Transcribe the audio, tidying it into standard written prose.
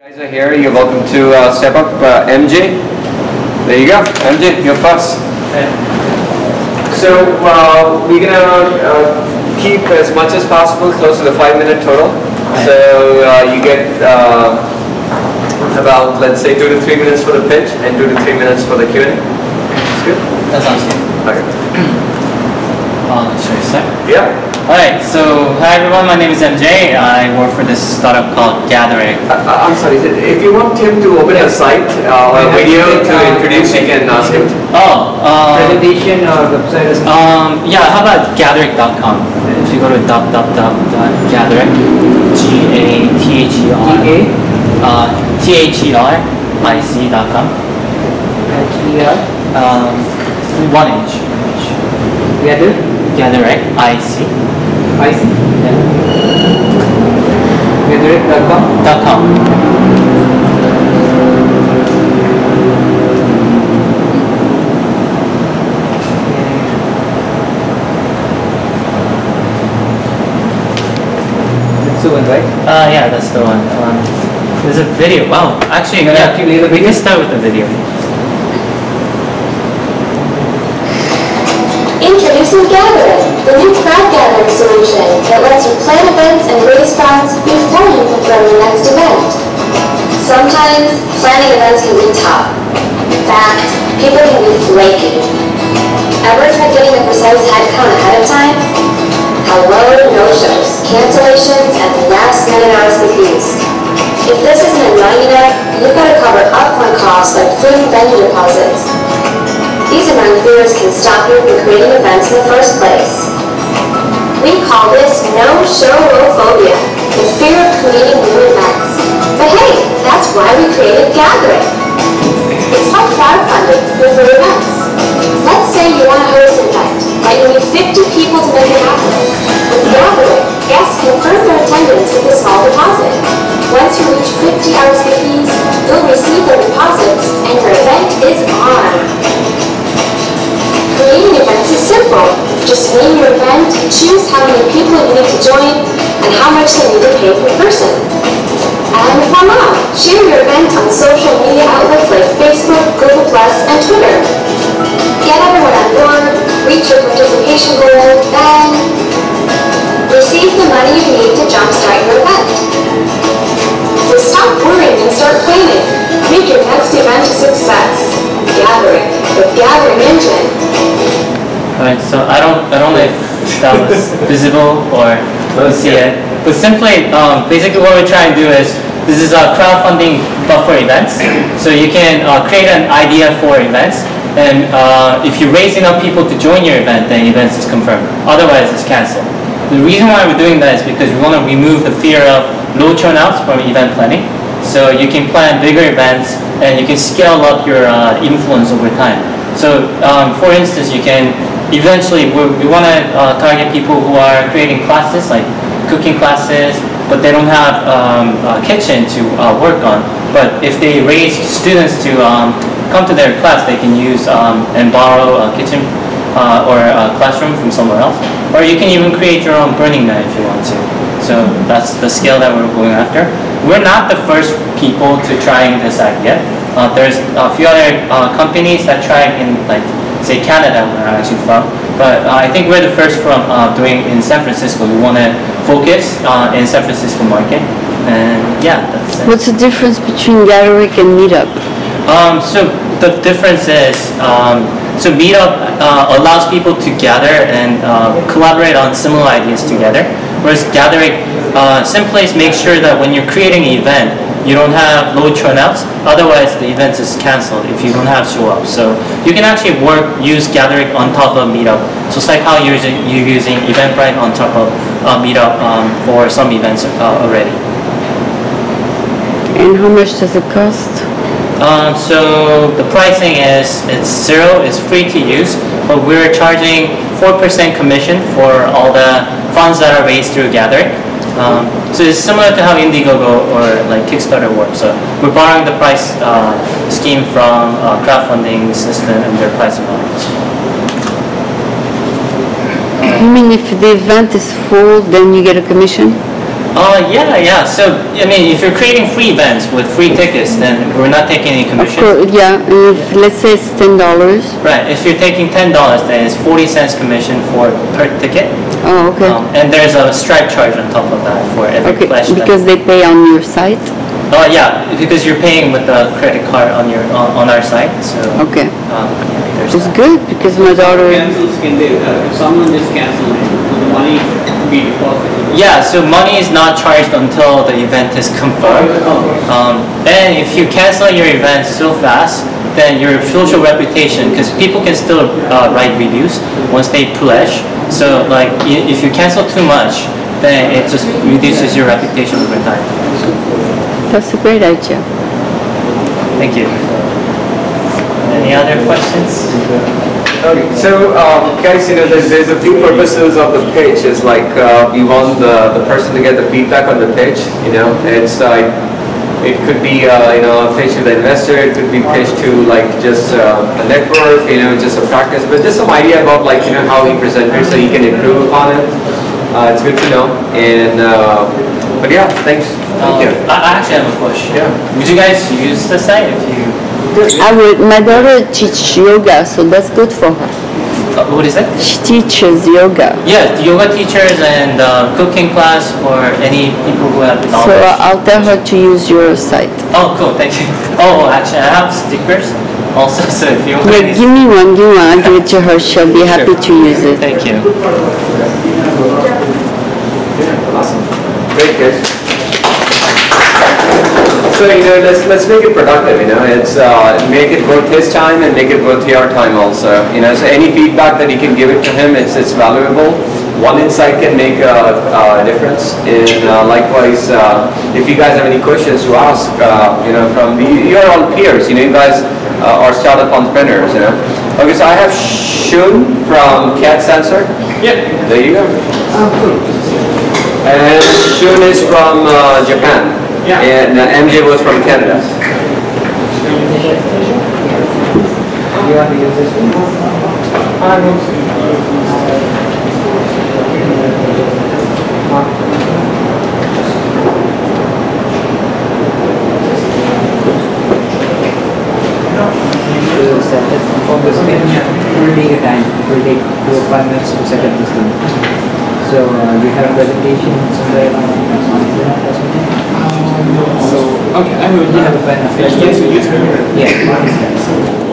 Guys are here, you're welcome to step up MJ. There you go, MJ, you're first. Okay. So we're going to keep as much as possible close to the 5-minute total. So you get about, let's say, 2 to 3 minutes for the pitch and 2 to 3 minutes for the Q&A. That's good? That sounds good. Okay. Should I start? Yeah. Alright, so hi everyone, my name is MJ. I work for this startup called Gatheric. I'm sorry, if you want him to open a site or a video to introduce, you can ask him. Presentation or website or something? Yeah, how about Gatheric.com? If you go to www.gatheric, Gatheric.com. One H. Gatheric, IC? Yeah. Gatheric.com? That's the one, right? Yeah, that's the one. There's a video. Wow. Actually, yeah, we can start with the video. Introducing Gatheric, the new crowd gathering solution that lets you plan events and raise funds before you confirm your next event. Sometimes, planning events can be tough. In fact, people can be flaky. Ever tried getting a precise headcount ahead of time? Hello, no-shows, cancellations, and last-minute RSVPs. If this isn't annoying enough, you've got to cover upfront costs like food venue deposits. These among fears can stop you from creating events in the first place. We call this no-show-phobia, the fear of creating new events. But hey, that's why we created Gatheric. It's like crowdfunding with your events. Let's say you want to host an event, but you need 50 people to make it happen. With Gatheric, guests confirm their attendance with a small deposit. Once you reach 50 RSVPs, you'll receive their deposits, and your event is on. Creating events is simple. Just name your event, choose how many people you need to join, and how much they need to pay per person. And voila! Share your event on social media outlets like Facebook, Google+, and Twitter. Get everyone on board, reach your participation goal, then receive the money you need to jumpstart your event. So stop worrying and start planning. Make your next event a success. Gatheric, the Gathering engine. Alright, so I don't know if that was visible or see it, but simply, basically what we're trying to do is, this is a crowdfunding but for events, so you can create an idea for events, and if you raise enough people to join your event, then events is confirmed, otherwise it's cancelled. The reason why we're doing that is because we want to remove the fear of low turnouts from event planning, so you can plan bigger events, and you can scale up your influence over time. So, for instance, you can eventually, we want to target people who are creating classes, like cooking classes, but they don't have a kitchen to work on. But if they raise students to come to their class, they can use and borrow a kitchen or a classroom from somewhere else. Or you can even create your own Burning Man if you want to. So that's the scale that we're going after. We're not the first people to trying this idea. There's a few other companies that tried in, like, say, Canada, where I'm actually from, but I think we're the first from doing in San Francisco. We want to focus in San Francisco market, and yeah, that's it. What's the difference between Gatheric and Meetup? So the difference is, so Meetup allows people to gather and collaborate on similar ideas together, whereas Gatheric simply makes sure that when you're creating an event, you don't have low turnouts, otherwise the event is cancelled if you don't have show-up. So you can actually use Gatheric on top of Meetup. So it's like how you're using Eventbrite on top of Meetup for some events already. And how much does it cost? So the pricing is, it's zero, it's free to use, but we're charging 4% commission for all the funds that are raised through Gatheric. So it's similar to how Indiegogo or like Kickstarter works. So we're borrowing the price scheme from crowdfunding system and their pricing models. You mean if the event is full, then you get a commission? Yeah. So, I mean, if you're creating free events with free tickets, then we're not taking any commission. Of course, yeah. Let's say it's $10. Right. If you're taking $10, then it's 40 cents commission per ticket. Oh, okay. And there's a Stripe charge on top of that for every collection. Because they pay on your site? Yeah, because you're paying with a credit card on your on our site. So, okay. Yeah, it's good because my daughter... if someone just cancels, the money will be deposited. Yeah, so money is not charged until the event is confirmed. And if you cancel your event so fast, then your future reputation, because people can still write reviews once they pledge. So, like, if you cancel too much, then it just reduces your reputation over time. That's a great idea. Thank you. Any other questions? Okay, so guys, you know, there's a few purposes of the pitch. It's like we want the person to get the feedback on the pitch. You know, it's it could be you know, a pitch to the investor. It could be pitch to like just a network. You know, just a practice, but just some idea about like, you know, how he presented so you can improve upon it. It's good to know. And but yeah, thanks. Thank you. I actually have a question. Yeah. Would you guys use the site if you? I would. My daughter teaches yoga, so that's good for her. What is that? She teaches yoga. Yeah, yoga teachers and cooking class or any people who have knowledge. So I'll tell her to use your site. Oh, cool. Thank you. Oh, actually, I have stickers also, so if you want to... Give me one. I'll give it to her. She'll be happy to use it. Thank you. Awesome. Great, guys. So, you know, let's make it productive, you know, it's make it worth his time and make it worth your time also, you know, so any feedback that you can give it to him, it's valuable. One insight can make a difference, and likewise, if you guys have any questions to ask, you know, you're all peers, you know, you guys are startup entrepreneurs, you know. Okay, so I have Shun from CatSensor. Yep. There you go. And Shun is from Japan. Yeah. And MJ was from Canada. So we have a presentation somewhere around. So, okay, I will have a benefit. Yeah.